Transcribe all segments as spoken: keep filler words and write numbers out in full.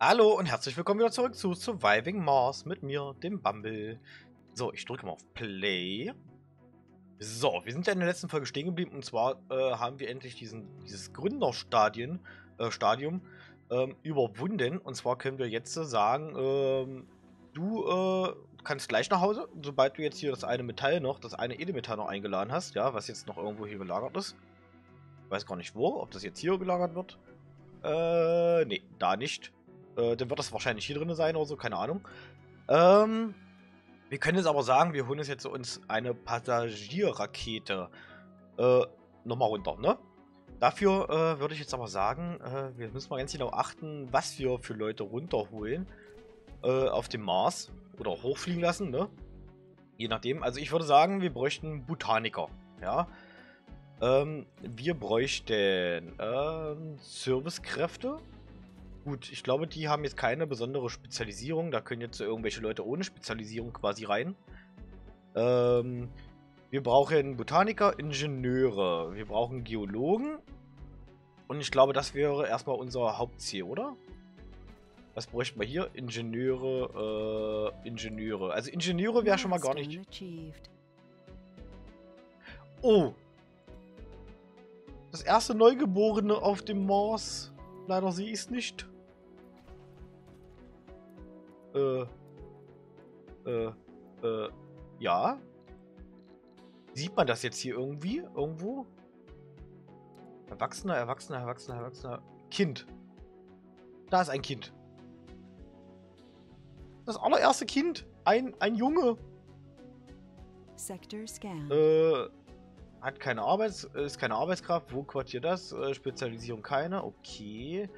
Hallo und herzlich willkommen wieder zurück zu Surviving Mars mit mir, dem Bumble. So, ich drücke mal auf Play. So, wir sind ja in der letzten Folge stehen geblieben und zwar äh, haben wir endlich diesen, dieses Gründerstadium äh, Stadium, ähm, überwunden. Und zwar können wir jetzt äh, sagen, äh, du äh, kannst gleich nach Hause, sobald du jetzt hier das eine Metall noch, das eine Edelmetall noch eingeladen hast, ja, was jetzt noch irgendwo hier gelagert ist. Ich weiß gar nicht wo, ob das jetzt hier gelagert wird. Äh, nee, da nicht. Äh, dann wird das wahrscheinlich hier drin sein oder so, keine Ahnung. Ähm, wir können jetzt aber sagen, wir holen uns jetzt uns eine Passagierrakete äh, nochmal runter, ne? Dafür äh, würde ich jetzt aber sagen, äh, wir müssen mal ganz genau achten, was wir für Leute runterholen äh, auf dem Mars oder hochfliegen lassen, ne? Je nachdem. Also ich würde sagen, wir bräuchten Botaniker, ja? Ähm, wir bräuchten ähm, Servicekräfte. Gut, ich glaube, die haben jetzt keine besondere Spezialisierung. Da können jetzt irgendwelche Leute ohne Spezialisierung quasi rein. Ähm, wir brauchen Botaniker, Ingenieure. Wir brauchen Geologen. Und ich glaube, das wäre erstmal unser Hauptziel, oder? Was bräuchten wir hier? Ingenieure, äh, Ingenieure. Also Ingenieure wäre schon mal gar nicht... Oh! Das erste Neugeborene auf dem Mars. Leider sehe ich es nicht. Äh. Äh. Äh. Ja. Sieht man das jetzt hier irgendwie? Irgendwo? Erwachsener, Erwachsener, Erwachsener, Erwachsener. Kind. Da ist ein Kind. Das allererste Kind. Ein, ein Junge. Sektor Scan. Äh. Hat keine Arbeits... Ist keine Arbeitskraft. Wo quartiert das? Äh, Spezialisierung keine. Okay.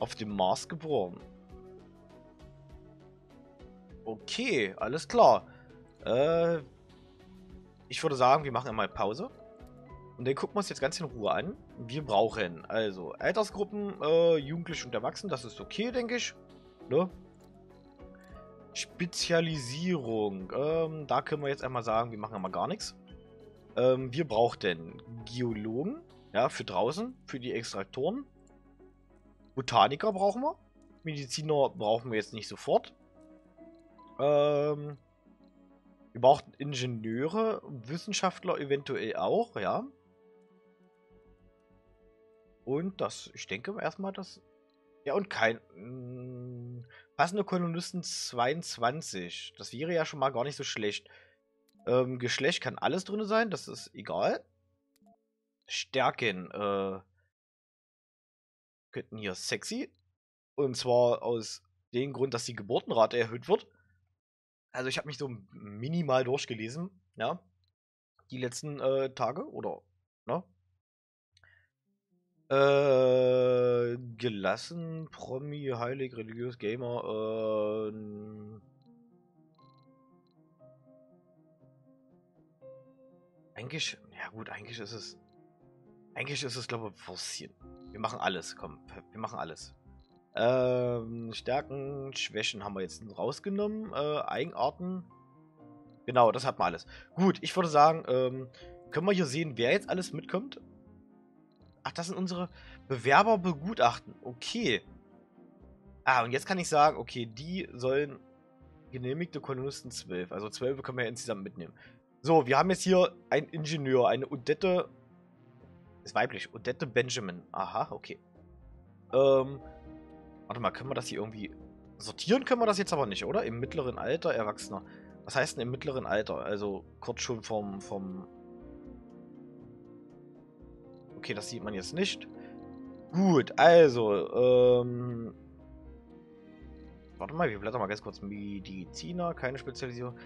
Auf dem Mars geboren. Okay, alles klar. Äh, ich würde sagen, wir machen einmal Pause. Und dann gucken wir uns jetzt ganz in Ruhe an. Wir brauchen also Altersgruppen, äh, Jugendliche und Erwachsene. Das ist okay, denke ich. Ne? Spezialisierung. Ähm, da können wir jetzt einmal sagen, wir machen einmal gar nichts. Ähm, wir brauchten Geologen, ja, für draußen, für die Extraktoren. Botaniker brauchen wir. Mediziner brauchen wir jetzt nicht sofort. Ähm, wir brauchten Ingenieure, Wissenschaftler eventuell auch, ja. Und das, ich denke erstmal, das... Ja, und kein... Mh, passende Kolonisten zweiundzwanzig. Das wäre ja schon mal gar nicht so schlecht. Ähm, Geschlecht kann alles drin sein, das ist egal. Stärken, äh, könnten hier sexy. Und zwar aus dem Grund, dass die Geburtenrate erhöht wird. Also ich habe mich so minimal durchgelesen, ja, die letzten äh, Tage, oder, ne? Äh, gelassen, Promi, heilig, religiös, Gamer, äh, Eigentlich, ja gut, eigentlich ist es, eigentlich ist es, glaube ich, forcieren. Wir machen alles, komm, wir machen alles. Ähm, Stärken, Schwächen haben wir jetzt rausgenommen, äh, Eigenarten, genau, das hat man alles. Gut, ich würde sagen, ähm, können wir hier sehen, wer jetzt alles mitkommt? Ach, das sind unsere Bewerber begutachten, okay. Ah, und jetzt kann ich sagen, okay, die sollen genehmigte Kolonisten zwölf, also zwölf können wir ja insgesamt mitnehmen. So, wir haben jetzt hier einen Ingenieur, eine Odette, ist weiblich, Odette Benjamin. Aha, okay. Ähm, warte mal, können wir das hier irgendwie sortieren? Können wir das jetzt aber nicht, oder? Im mittleren Alter, Erwachsener. Was heißt denn im mittleren Alter? Also kurz schon vom, vom... Okay, das sieht man jetzt nicht. Gut, also, ähm... warte mal, wir blättern mal ganz kurz. Mediziner, keine Spezialisierung.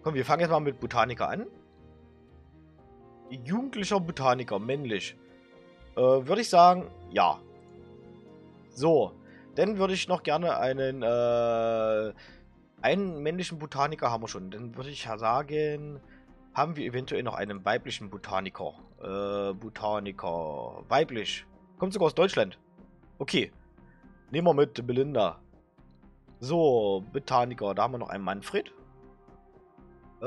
Komm, wir fangen jetzt mal mit Botaniker an. Jugendlicher Botaniker, männlich. Äh, würde ich sagen, ja. So, dann würde ich noch gerne einen, äh, einen männlichen Botaniker haben wir schon. Dann würde ich sagen, haben wir eventuell noch einen weiblichen Botaniker. Äh, Botaniker, weiblich. Kommt sogar aus Deutschland. Okay, nehmen wir mit Belinda. So, Botaniker, da haben wir noch einen Manfred. Äh,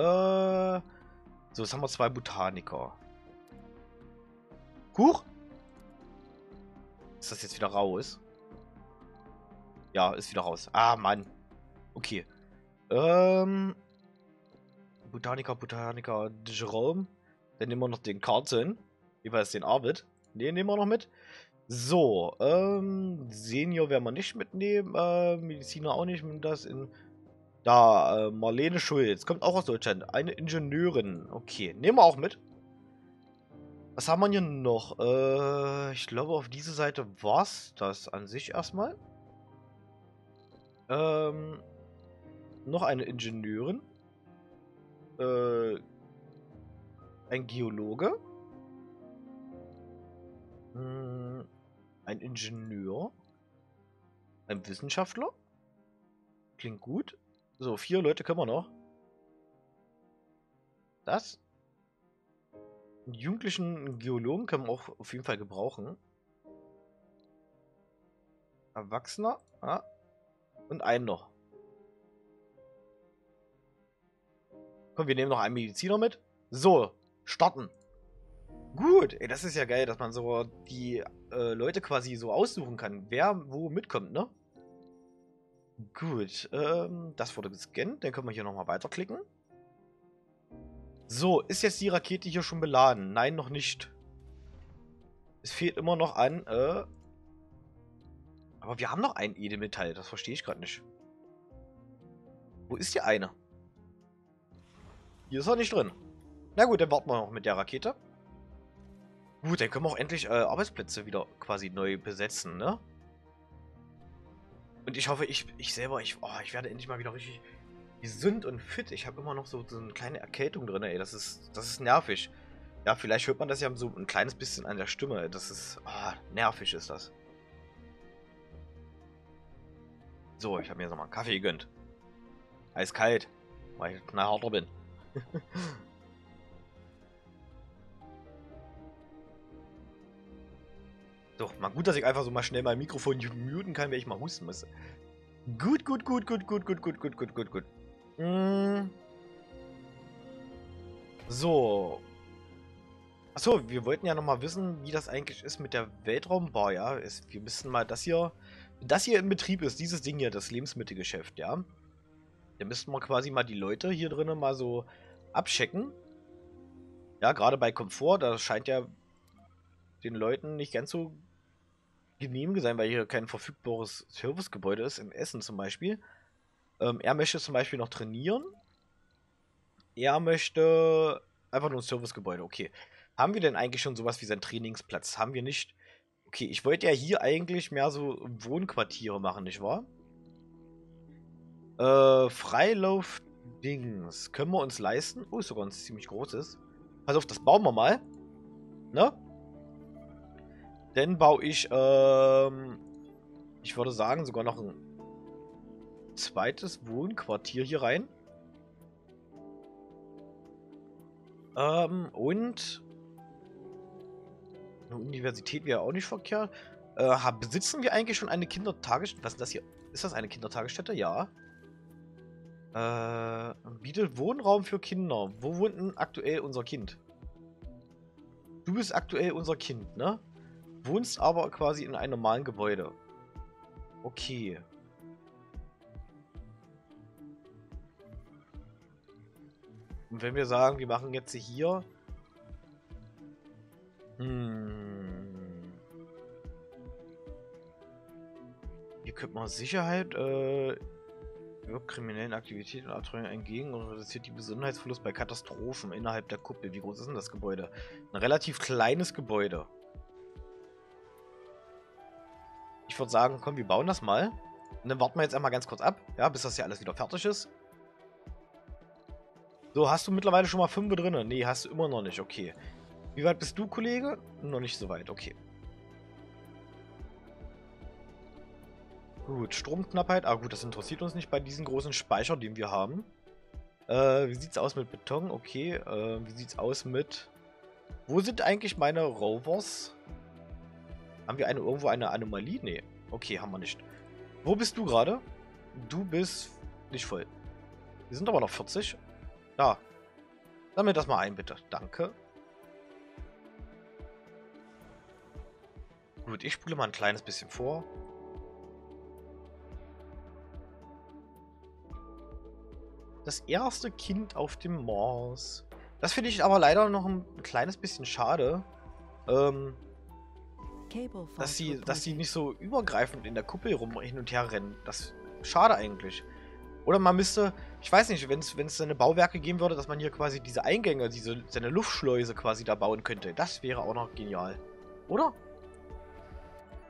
so, jetzt haben wir zwei Botaniker. Huch! Ist das jetzt wieder raus? Ja, ist wieder raus. Ah, Mann. Okay. Ähm. Botaniker, Botaniker, Jerome. Dann nehmen wir noch den Carlton. Jeweils den Arvid. Den nehmen wir noch mit. So, ähm, Senior werden wir nicht mitnehmen. Äh, Mediziner auch nicht. Das in. Da, äh, Marlene Schulz. Kommt auch aus Deutschland. Eine Ingenieurin. Okay, nehmen wir auch mit. Was haben wir hier noch? Äh, ich glaube, auf dieser Seite war es das an sich erstmal. Ähm, noch eine Ingenieurin. Äh, ein Geologe. Hm, ein Ingenieur. Ein Wissenschaftler. Klingt gut. So, vier Leute können wir noch. Das. Einen jugendlichen Geologen können wir auch auf jeden Fall gebrauchen. Erwachsener. Ah. Und einen noch. Komm, wir nehmen noch einen Mediziner mit. So, starten. Gut, ey, das ist ja geil, dass man so die äh, Leute quasi so aussuchen kann, wer wo mitkommt, ne? Gut, ähm, das wurde gescannt. Dann können wir hier nochmal weiterklicken. So, ist jetzt die Rakete hier schon beladen? Nein, noch nicht. Es fehlt immer noch an, äh... aber wir haben noch ein Edelmetall. Das verstehe ich gerade nicht. Wo ist die eine? Hier ist er nicht drin. Na gut, dann warten wir noch mit der Rakete. Gut, dann können wir auch endlich äh, Arbeitsplätze wieder quasi neu besetzen, ne? Und ich hoffe, ich, ich selber, ich, oh, ich werde endlich mal wieder richtig gesund und fit. Ich habe immer noch so, so eine kleine Erkältung drin, ey. Das ist, das ist nervig. Ja, vielleicht hört man das ja so ein kleines bisschen an der Stimme. Das ist, oh, nervig ist das. So, ich habe mir jetzt nochmal einen Kaffee gegönnt. Eiskalt, weil ich knallharter bin. Doch, mal gut, dass ich einfach so mal schnell mein Mikrofon muten kann, wenn ich mal husten muss. Gut, gut, gut, gut, gut, gut, gut, gut, gut, gut, gut. Mm. So. Achso, wir wollten ja nochmal wissen, wie das eigentlich ist mit der Weltraumbar, ja. Ist, wir müssen mal das hier, das hier in Betrieb ist, dieses Ding hier, das Lebensmittelgeschäft, ja. Da müssten wir quasi mal die Leute hier drinnen mal so abchecken. Ja, gerade bei Komfort, das scheint ja den Leuten nicht ganz so genehm sein, weil hier kein verfügbares Servicegebäude ist, im Essen zum Beispiel. Ähm, er möchte zum Beispiel noch trainieren. Er möchte einfach nur ein Servicegebäude, okay. Haben wir denn eigentlich schon sowas wie seinen Trainingsplatz? Haben wir nicht. Okay, ich wollte ja hier eigentlich mehr so Wohnquartiere machen, nicht wahr? Äh, Freilauf-Dings. Können wir uns leisten? Oh, ist sogar ein ziemlich großes. Pass auf, das bauen wir mal. Ne? Dann baue ich, ähm, ich würde sagen, sogar noch ein zweites Wohnquartier hier rein. Ähm, und eine Universität wäre auch nicht verkehrt. Äh, besitzen wir eigentlich schon eine Kindertagesstätte? Was ist das hier? Ist das eine Kindertagesstätte? Ja. Äh, bietet Wohnraum für Kinder. Wo wohnt denn aktuell unser Kind? Du bist aktuell unser Kind, ne? Wohnst aber quasi in einem normalen Gebäude. Okay. Und wenn wir sagen, wir machen jetzt hier... Hm. Hier könnte man Sicherheit, äh... wirkt kriminellen Aktivitäten und Abtreibung entgegen und reduziert die Gesundheitsverlust bei Katastrophen innerhalb der Kuppel. Wie groß ist denn das Gebäude? Ein relativ kleines Gebäude. Ich würde sagen, komm, wir bauen das mal. Und dann warten wir jetzt einmal ganz kurz ab, ja, bis das hier alles wieder fertig ist. So, hast du mittlerweile schon mal fünf drin? Nee, hast du immer noch nicht, okay. Wie weit bist du, Kollege? Noch nicht so weit, okay. Gut, Stromknappheit. Ah gut, das interessiert uns nicht bei diesem großen Speicher, den wir haben. Äh, wie sieht's aus mit Beton? Okay, äh, wie sieht's aus mit... Wo sind eigentlich meine Rovers? Haben wir eine, irgendwo eine Anomalie? Nee. Okay, haben wir nicht. Wo bist du gerade? Du bist nicht voll. Wir sind aber noch vierzig. Da. Sammel das mal ein, bitte. Danke. Gut, ich spule mal ein kleines bisschen vor. Das erste Kind auf dem Mars. Das finde ich aber leider noch ein kleines bisschen schade, ähm, dass sie, dass sie nicht so übergreifend in der Kuppel rum hin und her rennen. Das ist schade eigentlich. Oder man müsste, ich weiß nicht, wenn es eine Bauwerke geben würde, dass man hier quasi diese Eingänge, diese seine Luftschleuse quasi da bauen könnte. Das wäre auch noch genial. Oder?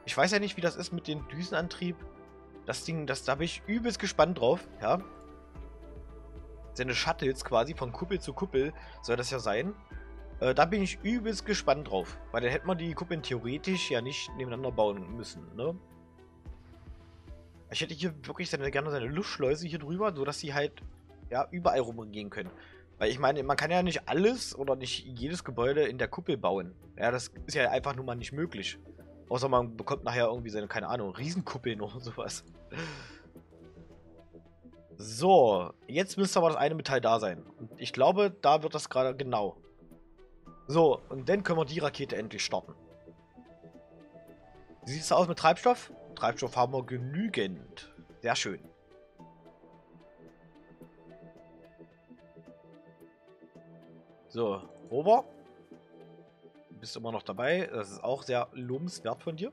Ich weiß ja nicht, wie das ist mit dem Düsenantrieb. Das Ding, das, da bin ich übelst gespannt drauf, ja. Seine Shuttles quasi von Kuppel zu Kuppel soll das ja sein. Äh, da bin ich übelst gespannt drauf. Weil dann hätte man die Kuppeln theoretisch ja nicht nebeneinander bauen müssen, ne? Ich hätte hier wirklich seine, gerne seine Luftschleuse hier drüber, sodass sie halt ja überall rumgehen können. Weil ich meine, man kann ja nicht alles oder nicht jedes Gebäude in der Kuppel bauen. Ja, das ist ja einfach nur mal nicht möglich. Außer man bekommt nachher irgendwie seine, keine Ahnung, Riesenkuppeln oder sowas. So, jetzt müsste aber das eine Metall da sein. Und ich glaube, da wird das gerade genau. So, und dann können wir die Rakete endlich starten. Wie sieht es aus mit Treibstoff? Treibstoff haben wir genügend. Sehr schön. So, Rover. Du bist immer noch dabei. Das ist auch sehr lobenswert von dir.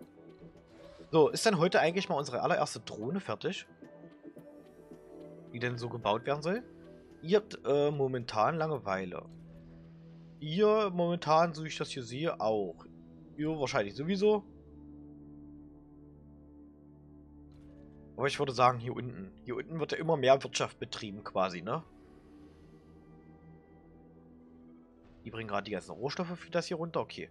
So, ist dann heute eigentlich mal unsere allererste Drohne fertig? Die denn so gebaut werden soll? Ihr habt äh, momentan Langeweile. Ihr momentan, so wie ich das hier sehe, auch. Ihr wahrscheinlich sowieso. Aber ich würde sagen, hier unten. Hier unten wird ja immer mehr Wirtschaft betrieben quasi, ne? Die bringen gerade die ganzen Rohstoffe für das hier runter. Okay.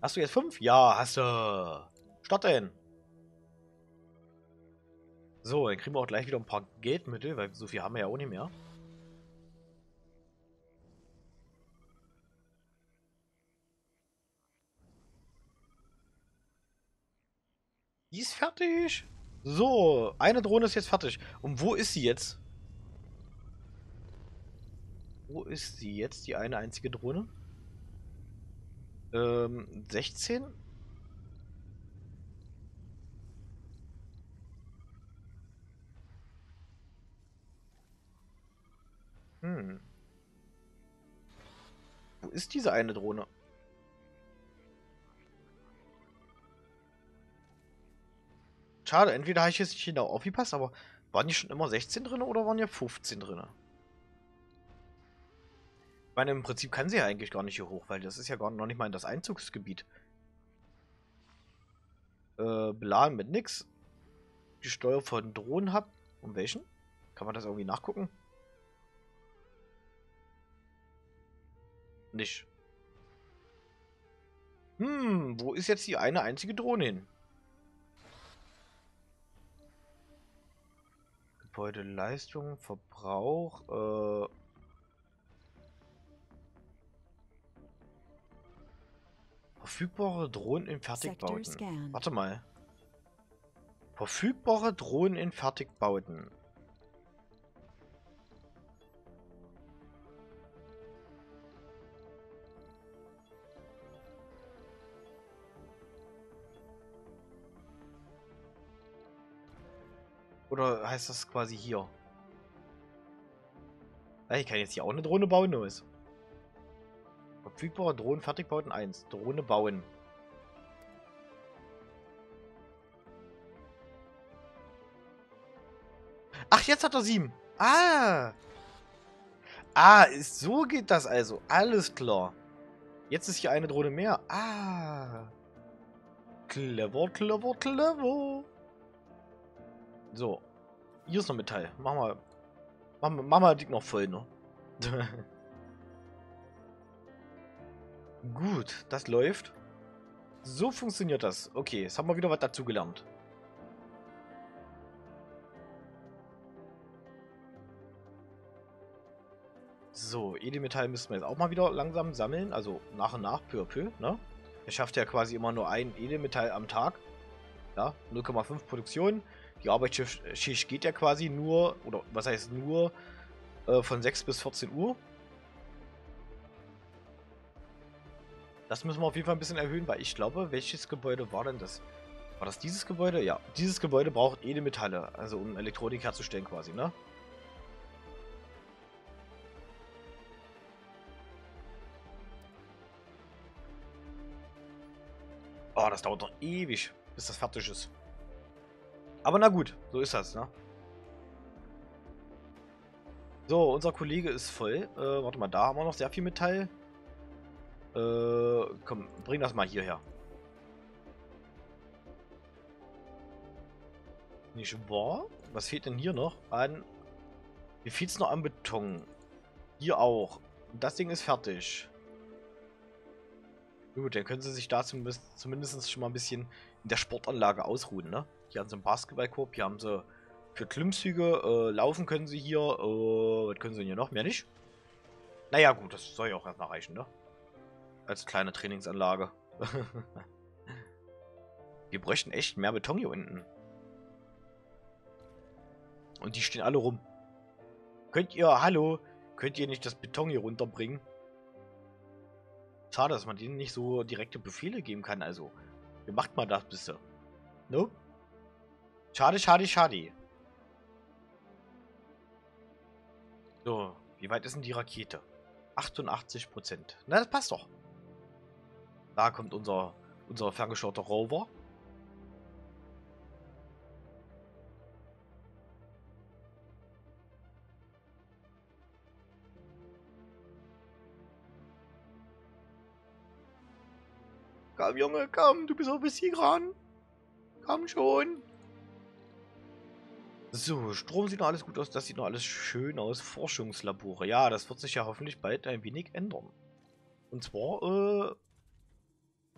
Hast du jetzt fünf? Ja, hast du. Starten. So, dann kriegen wir auch gleich wieder ein paar Geldmittel, weil so viel haben wir ja auch nicht mehr. Die ist fertig. So, eine Drohne ist jetzt fertig. Und wo ist sie jetzt? Wo ist sie jetzt, die eine einzige Drohne? Ähm, sechzehn? Hm. Wo ist diese eine Drohne? Schade, entweder habe ich jetzt nicht genau aufgepasst, aber waren die schon immer sechzehn drin oder waren ja fünfzehn drin? Ich meine, im Prinzip kann sie ja eigentlich gar nicht hier hoch, weil das ist ja gar noch nicht mal in das Einzugsgebiet. Äh, beladen mit nix. Die Steuer von Drohnen hab. Um welchen? Kann man das irgendwie nachgucken? Nicht. Hm, wo ist jetzt die eine einzige Drohne hin? Leistung, Verbrauch, äh verfügbare Drohnen in Fertigbauten. Warte mal. Verfügbare Drohnen in Fertigbauten. Oder heißt das quasi hier? Ich kann jetzt hier auch eine Drohne bauen, neues. Verfügbare Drohnen, Fertigbauten eins. Drohne bauen. Ach, jetzt hat er sieben. Ah! Ah, ist, so geht das also. Alles klar. Jetzt ist hier eine Drohne mehr. Ah! Clever, clever, clever. So, hier ist noch Metall. Mach mal, mach, mach mal dick noch voll, ne? Gut, das läuft. So funktioniert das. Okay, jetzt haben wir wieder was dazugelernt. So, Edelmetall müssen wir jetzt auch mal wieder langsam sammeln. Also nach und nach, peu à peu, ne? Er schafft ja quasi immer nur ein Edelmetall am Tag. Ja, null Komma fünf Produktion. Die Arbeitsschicht geht ja quasi nur, oder was heißt nur, äh, von sechs bis vierzehn Uhr. Das müssen wir auf jeden Fall ein bisschen erhöhen, weil ich glaube, welches Gebäude war denn das? War das dieses Gebäude? Ja. Dieses Gebäude braucht Edelmetalle, also um Elektronik herzustellen quasi, ne? Oh, das dauert doch ewig, bis das fertig ist. Aber na gut, so ist das, ne? So, unser Kollege ist voll. Äh, warte mal, da haben wir noch sehr viel Metall. Äh, komm, bring das mal hierher. Nicht wahr? Was fehlt denn hier noch? An. Mir fehlt es noch an Beton. Hier auch. Das Ding ist fertig. Gut, dann können sie sich da zumindest schon mal ein bisschen in der Sportanlage ausruhen, ne? Hier haben sie einen Basketballkorb, hier haben sie für Klimmzüge, äh, laufen können sie hier, äh, was können sie denn hier noch? Mehr nicht? Naja gut, das soll ja auch erstmal reichen, ne? Als kleine Trainingsanlage. Wir bräuchten echt mehr Beton hier unten. Und die stehen alle rum. Könnt ihr, hallo, könnt ihr nicht das Beton hier runterbringen? Schade, dass man denen nicht so direkte Befehle geben kann, also. Wie macht man das bitte? No? Schade, schade, schade. So, wie weit ist denn die Rakete? achtundachtzig Prozent. Na, das passt doch. Da kommt unser, unser ferngesteuerter Rover. Komm, Junge, komm, du bist auch bis hier dran. Komm schon. So, Strom sieht noch alles gut aus, das sieht noch alles schön aus. Forschungslabore, ja, das wird sich ja hoffentlich bald ein wenig ändern. Und zwar, äh,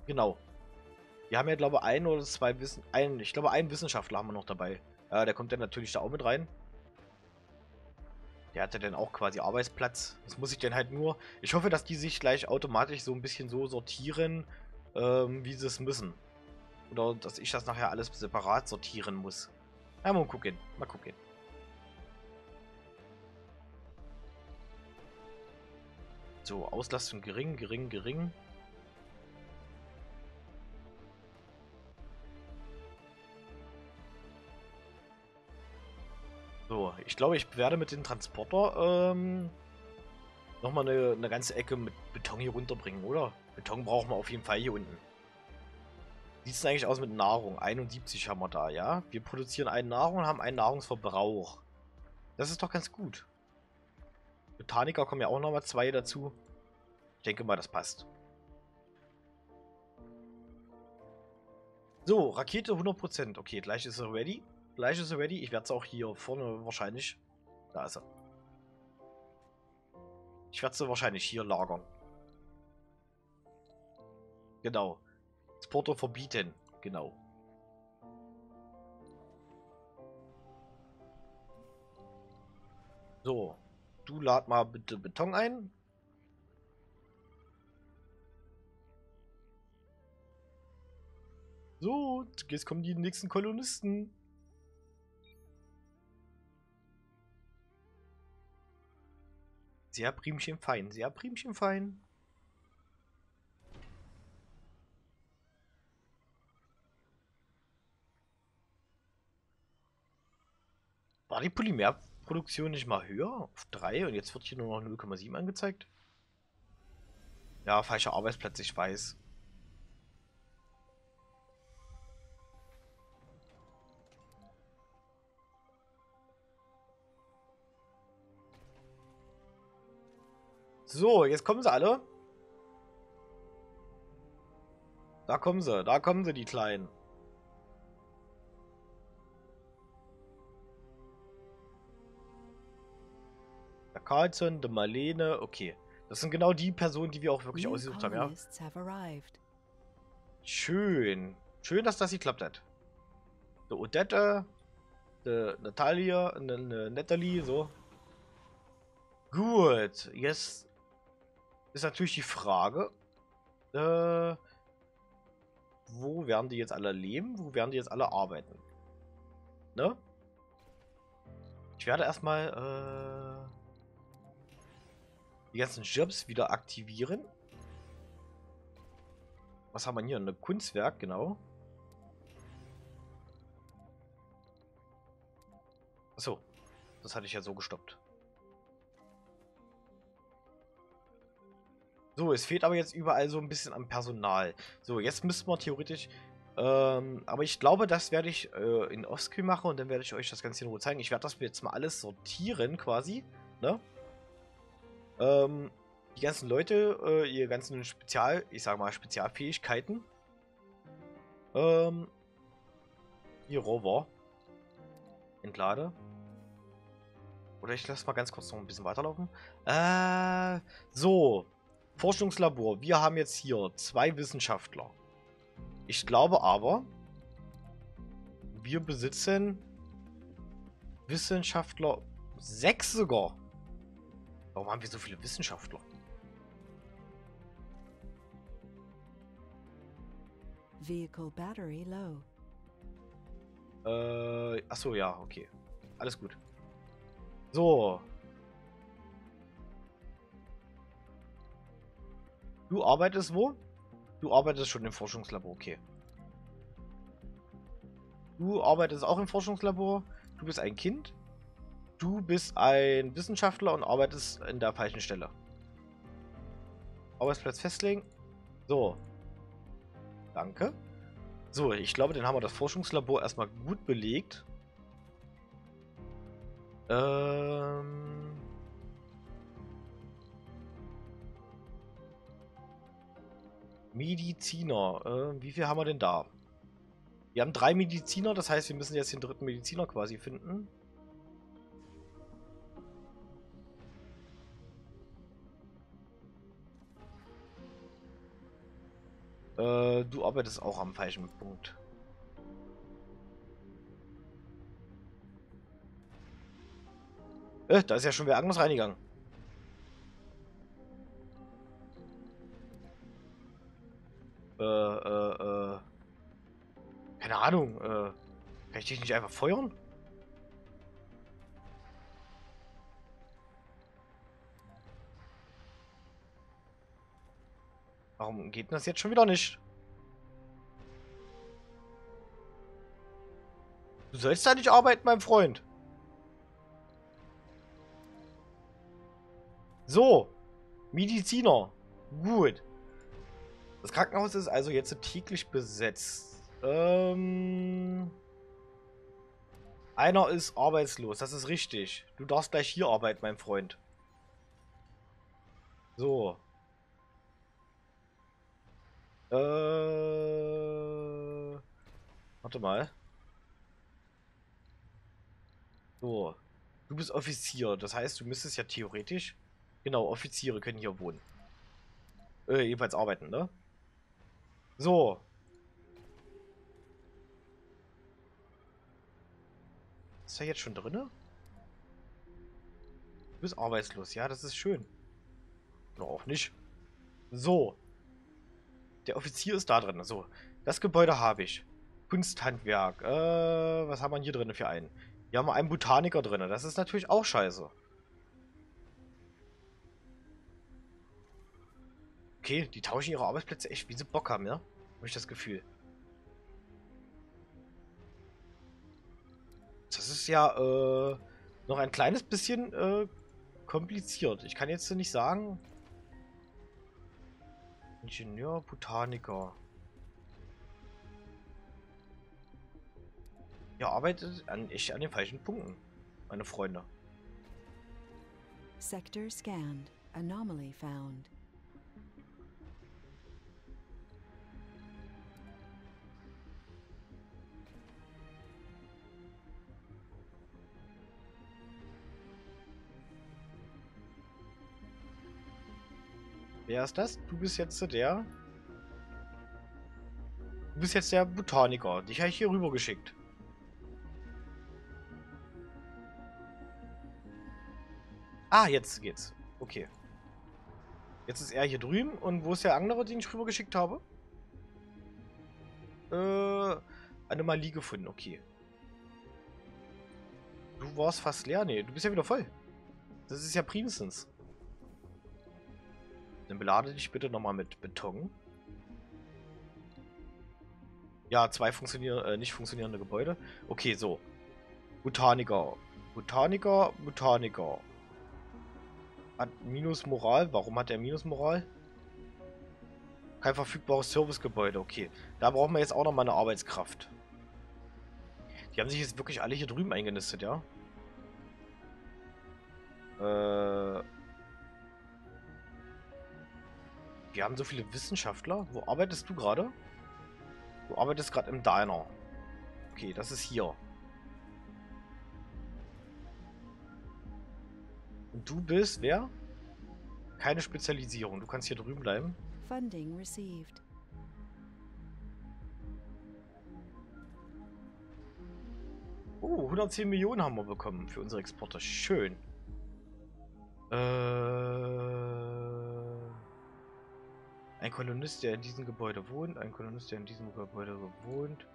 genau. Wir haben ja, glaube ich, ein oder zwei Wissen, ein, ich glaube, einen Wissenschaftler haben wir noch dabei. Ja, der kommt ja natürlich da auch mit rein. Der hatte dann auch quasi Arbeitsplatz. Das muss ich dann halt nur, ich hoffe, dass die sich gleich automatisch so ein bisschen so sortieren, Ähm, wie sie es müssen. Oder dass ich das nachher alles separat sortieren muss. Ja, mal gucken. Mal gucken. So, Auslastung gering, gering, gering. So, ich glaube, ich werde mit dem Transporter ähm, nochmal eine, eine ganze Ecke mit Beton hier runterbringen, oder? Beton brauchen wir auf jeden Fall hier unten. Sieht es eigentlich aus mit Nahrung? einundsiebzig haben wir da, ja? Wir produzieren eine Nahrung und haben einen Nahrungsverbrauch. Das ist doch ganz gut. Botaniker kommen ja auch nochmal zwei dazu. Ich denke mal, das passt. So, Rakete hundert Prozent. Okay, gleich ist er ready. Gleich ist er ready. Ich werde es auch hier vorne wahrscheinlich... Da ist er. Ich werde es wahrscheinlich hier lagern. Genau. Transporter verbieten. Genau. So. Du lad mal bitte Beton ein. So, jetzt kommen die nächsten Kolonisten. Sehr primchen fein, sehr primchen fein. War die Polymerproduktion nicht mal höher? Auf drei und jetzt wird hier nur noch null Komma sieben angezeigt? Ja, falscher Arbeitsplatz, ich weiß. So, jetzt kommen sie alle. Da kommen sie, da kommen sie, die Kleinen. Carlson, de Marlene, okay. Das sind genau die Personen, die wir auch wirklich ausgesucht haben, ja. Schön. Schön, dass das geklappt hat. De Odette, de Natalia, de Natalie, so. Gut. Jetzt ist natürlich die Frage, äh, wo werden die jetzt alle leben? Wo werden die jetzt alle arbeiten? Ne? Ich werde erstmal, äh... die ganzen Jobs wieder aktivieren. Was haben wir hier? Ein Kunstwerk, genau. Achso, das hatte ich ja so gestoppt. So, es fehlt aber jetzt überall so ein bisschen am Personal. So, jetzt müssten wir theoretisch... Ähm, aber ich glaube, das werde ich äh, in Offscreen machen und dann werde ich euch das Ganze in Ruhe zeigen. Ich werde das jetzt mal alles sortieren quasi, ne? Ähm, die ganzen Leute, äh, ihre ganzen Spezial... Ich sag mal Spezialfähigkeiten. Ähm... Ihr Rover. Entlade. Oder ich lasse mal ganz kurz noch ein bisschen weiterlaufen. Äh, so. Forschungslabor. Wir haben jetzt hier zwei Wissenschaftler. Ich glaube aber, wir besitzen Wissenschaftler sechs sogar. Warum haben wir so viele Wissenschaftler? Vehicle battery low. Äh, achso, ja, okay. Alles gut. So. Du arbeitest wo? Du arbeitest schon im Forschungslabor, okay. Du arbeitest auch im Forschungslabor. Du bist ein Kind. Du bist ein Wissenschaftler und arbeitest in der falschen Stelle. Arbeitsplatz festlegen. So. Danke. So, ich glaube, dann haben wir das Forschungslabor erstmal gut belegt. Ähm... Mediziner. Äh, wie viel haben wir denn da? Wir haben drei Mediziner, das heißt, wir müssen jetzt den dritten Mediziner quasi finden. Äh, du arbeitest auch am falschen Punkt. Äh, da ist ja schon wer anders reingegangen. Äh, äh, äh. Keine Ahnung, äh. Kann ich dich nicht einfach feuern? Warum geht denn das jetzt schon wieder nicht? Du sollst da nicht arbeiten, mein Freund. So. Mediziner. Gut. Das Krankenhaus ist also jetzt täglich besetzt. Ähm... Einer ist arbeitslos, das ist richtig. Du darfst gleich hier arbeiten, mein Freund. So. Äh, warte mal. So. Du bist Offizier, das heißt, du müsstest ja theoretisch... Genau, Offiziere können hier wohnen. Äh, jedenfalls arbeiten, ne? So. Ist er jetzt schon drinne? Du bist arbeitslos, ja, das ist schön. Oder auch nicht. So. Der Offizier ist da drin. So, das Gebäude habe ich. Kunsthandwerk. Äh, was haben wir hier drin für einen? Hier haben wir einen Botaniker drin. Das ist natürlich auch scheiße. Okay, die tauschen ihre Arbeitsplätze echt, wie sie Bock haben, ja? Habe ich das Gefühl. Das ist ja, äh, noch ein kleines bisschen, äh, kompliziert. Ich kann jetzt nicht sagen... Ingenieur, Botaniker. Ihr arbeitet an, echt an den falschen Punkten, meine Freunde. Sector scanned. Anomaly found. Wer ist das? Du bist jetzt der... Du bist jetzt der Botaniker. Dich habe ich hier rüber geschickt. Ah, jetzt geht's. Okay. Jetzt ist er hier drüben. Und wo ist der andere, den ich rüber geschickt habe? Äh, Anomalie gefunden. Okay. Du warst fast leer. Nee, du bist ja wieder voll. Das ist ja primstens. Dann belade dich bitte nochmal mit Beton. Ja, zwei funktionier äh, nicht funktionierende Gebäude. Okay, so. Botaniker. Botaniker, Botaniker. Hat Minusmoral. Warum hat er Minusmoral? Kein verfügbares Servicegebäude. Okay. Da brauchen wir jetzt auch nochmal eine Arbeitskraft. Die haben sich jetzt wirklich alle hier drüben eingenistet, ja? Äh... Wir haben so viele Wissenschaftler. Wo arbeitest du gerade? Du arbeitest gerade im Diner. Okay, das ist hier. Und du bist wer? Keine Spezialisierung. Du kannst hier drüben bleiben. Funding received. Oh, hundertzehn Millionen haben wir bekommen für unsere Exporte. Schön. Äh... Ein Kolonist, der in diesem Gebäude wohnt. Ein Kolonist, der in diesem Gebäude wohnt.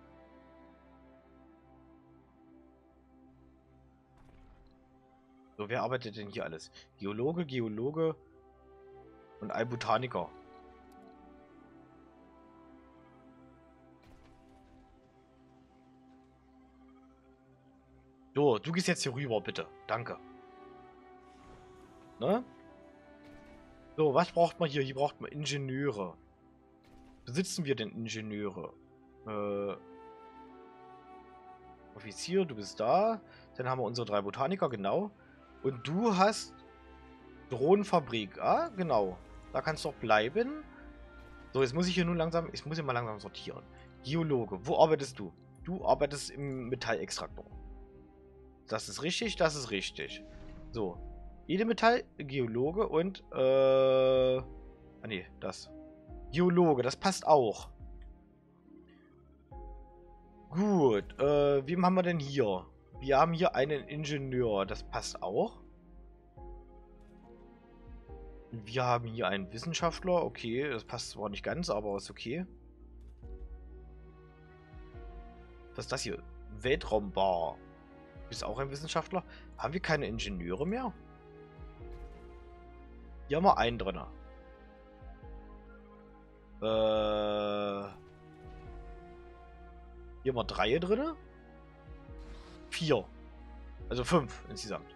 So, wer arbeitet denn hier alles? Geologe, Geologe und ein Botaniker. So, du gehst jetzt hier rüber, bitte. Danke. Ne? So, was braucht man hier? Hier braucht man Ingenieure. Besitzen wir denn Ingenieure? Äh, Offizier, du bist da. Dann haben wir unsere drei Botaniker, genau. Und du hast Drohnenfabrik. Ah, genau. Da kannst du doch bleiben. So, jetzt muss ich hier nur langsam... Ich muss hier mal langsam sortieren. Geologe, wo arbeitest du? Du arbeitest im Metallextraktor. Das ist richtig, das ist richtig. So, Edelmetall, Geologe und, äh, ah ne, das. Geologe, das passt auch. Gut, äh, wem haben wir denn hier? Wir haben hier einen Ingenieur, das passt auch. Wir haben hier einen Wissenschaftler, okay, das passt zwar nicht ganz, aber ist okay. Was ist das hier? Weltraumbar. Ist auch ein Wissenschaftler. Haben wir keine Ingenieure mehr? Hier haben wir einen drin. Äh. Hier haben wir drei drin. Vier. Also fünf insgesamt.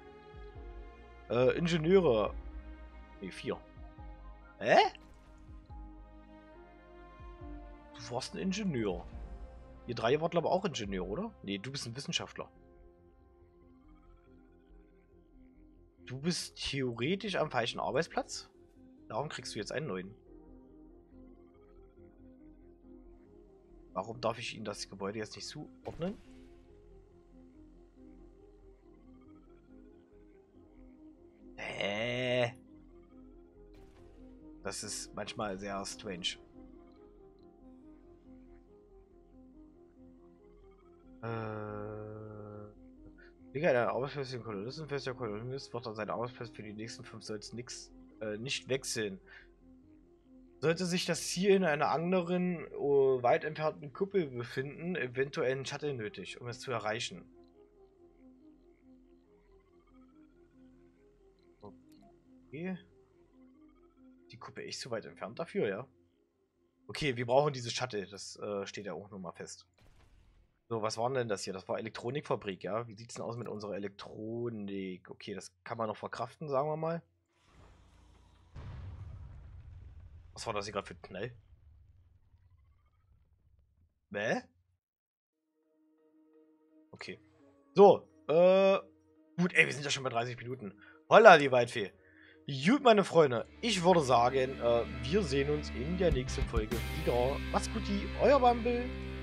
Äh, Ingenieure. Ne, vier. Hä? Du warst ein Ingenieur. Ihr drei wart aber auch Ingenieur, oder? Ne, du bist ein Wissenschaftler. Du bist theoretisch am falschen Arbeitsplatz. Darum kriegst du jetzt einen neuen. Warum darf ich Ihnen das Gebäude jetzt nicht zuordnen? Äh. Das ist manchmal sehr strange. Äh. Wegen einer Arbeitsplatz für den Kolonisten, fester Kolonist wird dann seinen Arbeitsplatz für die nächsten fünf Solls nix, äh, nicht wechseln. Sollte sich das Ziel in einer anderen, uh, weit entfernten Kuppel befinden, eventuell ein Shuttle nötig, um es zu erreichen. Okay. Die Kuppel echt zu weit entfernt dafür, ja? Okay, wir brauchen diese Shuttle, das äh, steht ja auch nochmal fest. So, was war denn das hier? Das war Elektronikfabrik, ja? Wie sieht es denn aus mit unserer Elektronik? Okay, das kann man noch verkraften, sagen wir mal. Was war das hier gerade für ein Knall? Hä? Okay. So, äh... Gut, ey, wir sind ja schon bei dreißig Minuten. Holla, die Waldfee. Gut, meine Freunde, ich würde sagen, äh, wir sehen uns in der nächsten Folge wieder. Macht's gut, euer Bumble.